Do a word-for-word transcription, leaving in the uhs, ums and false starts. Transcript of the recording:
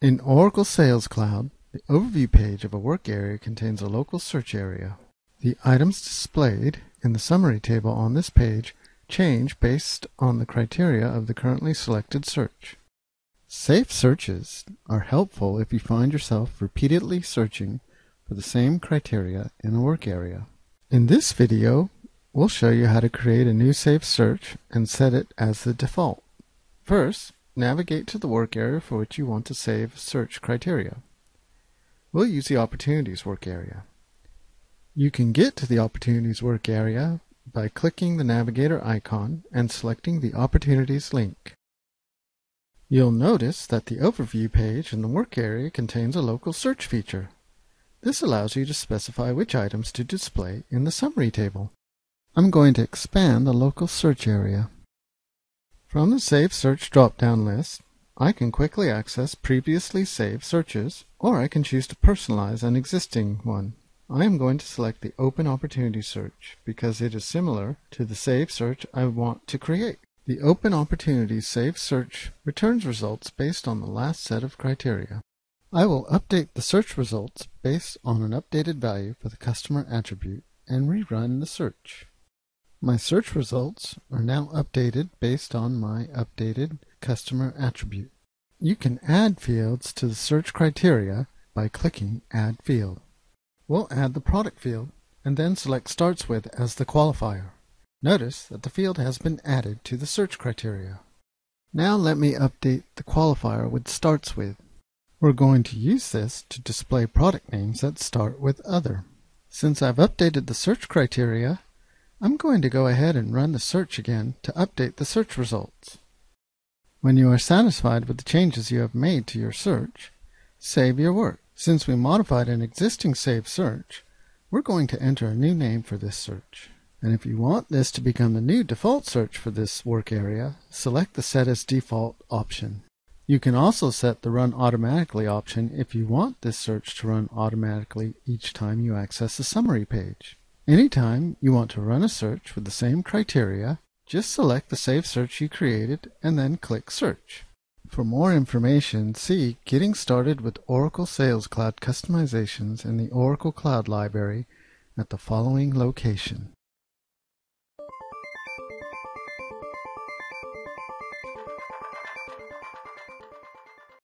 In Oracle Sales Cloud, the overview page of a work area contains a local search area. The items displayed in the summary table on this page change based on the criteria of the currently selected search. Safe searches are helpful if you find yourself repeatedly searching for the same criteria in a work area. In this video, we'll show you how to create a new safe search and set it as the default. First, navigate to the work area for which you want to save search criteria. We'll use the Opportunities work area. You can get to the Opportunities work area by clicking the Navigator icon and selecting the Opportunities link. You'll notice that the Overview page in the work area contains a local search feature. This allows you to specify which items to display in the summary table. I'm going to expand the local search area. From the Save Search drop-down list, I can quickly access previously saved searches, or I can choose to personalize an existing one. I am going to select the Open Opportunity Search because it is similar to the save search I want to create. The Open Opportunity Save Search returns results based on the last set of criteria. I will update the search results based on an updated value for the customer attribute and rerun the search. My search results are now updated based on my updated customer attribute. You can add fields to the search criteria by clicking Add Field. We'll add the product field and then select Starts With as the qualifier. Notice that the field has been added to the search criteria. Now let me update the qualifier with Starts With. We're going to use this to display product names that start with Other. Since I've updated the search criteria, I'm going to go ahead and run the search again to update the search results. When you are satisfied with the changes you have made to your search, save your work. Since we modified an existing saved search, we're going to enter a new name for this search. And if you want this to become the new default search for this work area, select the Set as Default option. You can also set the Run Automatically option if you want this search to run automatically each time you access the summary page. Anytime you want to run a search with the same criteria, just select the saved search you created and then click Search. For more information, see Getting Started with Oracle Sales Cloud Customizations in the Oracle Cloud Library at the following location.